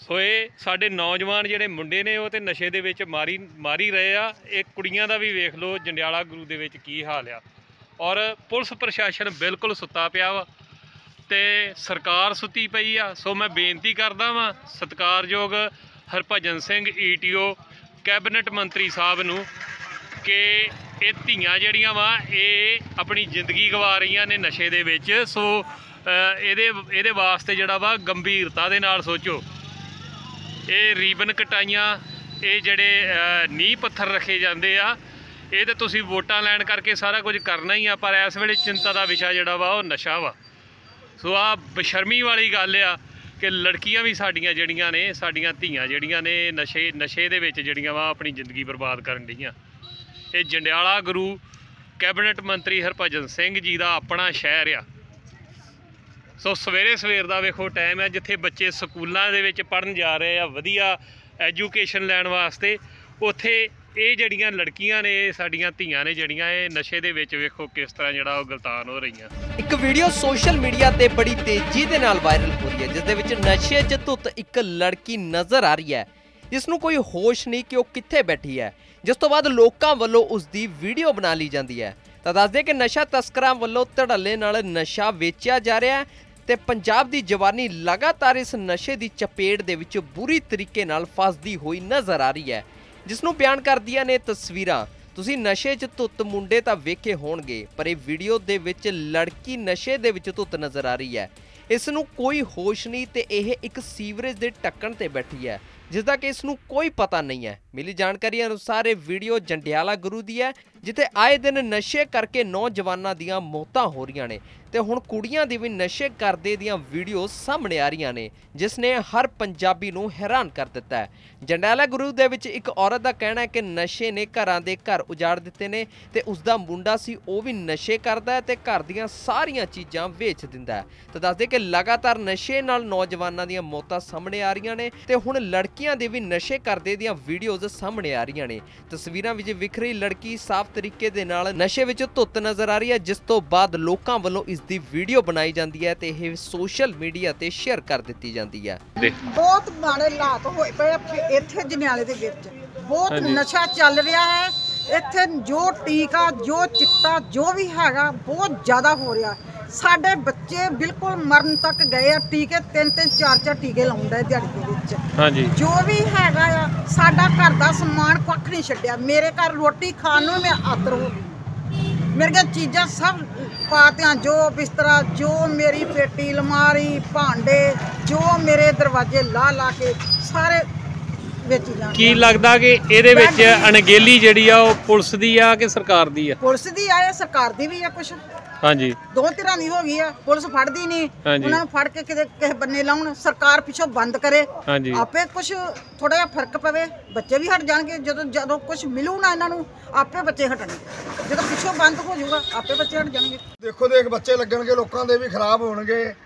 सो ये साढ़े नौजवान जोड़े मुंडे ने वो नशे के मारी रहे आ। एक कुड़ियां का भी वेख लो जंडियाला गुरु दे विच की हाल आ और पुलिस प्रशासन बिल्कुल सुता पिया वा ते सरकार सुती पई आ। सो मैं बेनती करदा वां सत्कारयोग हरभजन सिंह ETO कैबिनेट मंत्री साहब नूं कि ये धीआं जिहड़ियां वा ये अपनी जिंदगी गवा रही ने नशे दे विच। सो इहदे वास्ते जिहड़ा वा गंभीरता दे नाल सोचो। ये रीबन कटाइयां ये जिहड़े नींह पत्थर रखे जांदे आ ये तो तुसीं वोटां लैण करके सारा कुछ करना ही आ, पर इस वेले चिंता दा विशा जिहड़ा वा वो नशा वा। सो आ बेशर्मी वाली गल आ कि लड़कियां भी साडियां जड़ियां ने साडियां धीआं जड़ियां ने नशे दे विच जड़ियां वा अपनी जिंदगी बर्बाद करन डईआं। ये जंडियाला गुरु कैबिनेट मंत्री हरभजन सिंह जी का अपना शहर आ। सो सवेरे सवेर का वेखो टाइम है जिथे बच्चे स्कूलों दे विच पढ़न जा रहे आ वधिया एजुकेशन लैण वास्ते, उत्थे ये जड़ियां लड़कियां ने साडियां धीआं ने जड़ियां नशे दे विच वेखो किस तरह जड़ा गलतान हो रही हैं। एक वीडियो सोशल मीडिया ते बड़ी तेजी दे नाल वायरल हो रही है जिस दे विच नशे च धुत एक लड़की नज़र आ रही है जिस नूं कोई होश नहीं कि वो कित्थे बैठी है, जिस तो बाद लोकां वल्लों उसकी वीडियो बना ली जाती है। तो दस दे कि नशा तस्करां वल्लों धड़ल्ले नाल नशा वेचिया जा रहा है ते पंजाब दी जवानी लगातार इस नशे की चपेट दे विच बुरी तरीके नाल फसदी हुई नज़र आ रही है जिसनों बयान कर दिया ने तस्वीरां। तुसी नशे च धुत मुंडे तां वेखे होणगे पर इह वीडियो दे विच लड़की नशे दे विच धुत नज़र आ रही है। इसनों कोई होश नहीं ते यह एक सीवरेज दे टक्कण ते बैठी है जिसका कि इसनों कोई पता नहीं है। मिली जानकारी अनुसार यह वीडियो जंडियाला गुरु दी है जिथे आए दिन नशे करके नौजवानों दियां मौतां हो रही ने ते हुण कुड़ियां दी भी नशे करदे दियां वीडियो सामने आ रही ने जिसने हर पंजाबी नूं हैरान कर दिता है। जंडियाला गुरु दे विच एक औरत का कहना है कि नशे ने घरां दे घर उजाड़ दिते ने ते उसका मुंडा सी वो भी नशे करदा है ते घर दियां सारियां चीज़ां वेच दिंदा है। तो दस्सदे कि लगातार नशे नाल नौजवानों दियां मौतां सामने आ रही ने ते हुण लड़कियां दे भी नशे करदे दियां वीडियोज़ सामने आ रही ने। तस्वीरां विच विखरी लड़की साफ तरीके दे नाल नशे विच धुत नज़र आ रही है जिस तो बाद लोकां वल्लों इसदी वीडियो बनाई जाती है ते यह सोशल मीडिया ते शेयर कर दित्ती जाती है। बहुत माड़े हालात होए पए इत्थे जंडियाले दे विच बहुत नशा चल रहा है। इत्थे जो टीका जो चिट्टा जो भी हैगा बहुत ज़्यादा हो रहा। साढ़े बच्चे बिल्कुल मरन तक गए टीके तीन चार टीके लाउंदा दिहाड़ी दे विच जो भी हैगा साडा घर दा समान कुछ नहीं छड्डिया। मेरे घर रोटी खाण नूं मैं आदर हो गई मेरियां चीज़ां सब पातियां जो बिस्तरा जो मेरी पेटी अलमारी भांडे जो मेरे दरवाजे ला ला के सारे ਵੇਚੀ ਜਾਂਦੇ। ਕੀ ਲੱਗਦਾ ਕਿ ਇਹਦੇ ਵਿੱਚ ਅਣਗੇਲੀ ਜਿਹੜੀ ਆ ਉਹ ਪੁਲਿਸ ਦੀ ਆ ਕਿ ਸਰਕਾਰ ਦੀ ਆ? ਪੁਲਿਸ ਦੀ ਆ ਜਾਂ ਸਰਕਾਰ ਦੀ ਵੀ ਆ ਕੁਛ। ਹਾਂਜੀ ਦੋ ਤਰ੍ਹਾਂ ਦੀ ਹੋ ਗਈ ਆ। ਪੁਲਿਸ ਫੜਦੀ ਨਹੀਂ ਉਹਨਾਂ ਨੂੰ ਫੜ ਕੇ ਕਿਤੇ ਕਿਸੇ ਬੰਨੇ ਲਾਉਣ ਸਰਕਾਰ ਪਿੱਛੋਂ ਬੰਦ ਕਰੇ ਆਪੇ ਕੁਛ ਥੋੜਾ ਜਿਹਾ ਫਰਕ ਪਵੇ ਬੱਚੇ ਵੀ ਹਟ ਜਾਣਗੇ। ਜਦੋਂ ਜਦੋਂ ਕੁਛ ਮਿਲੂ ਨਾ ਇਹਨਾਂ ਨੂੰ ਆਪੇ ਬੱਚੇ ਹਟਣਗੇ। ਜਦੋਂ ਪਿੱਛੋਂ ਬੰਦ ਹੋ ਜਾਊਗਾ ਆਪੇ ਬੱਚੇ ਹਟ ਜਾਣਗੇ। ਦੇਖੋ ਦੇਖ ਬੱਚੇ ਲੱਗਣਗੇ ਲੋਕਾਂ ਦੇ ਵੀ ਖਰਾਬ ਹੋਣਗੇ।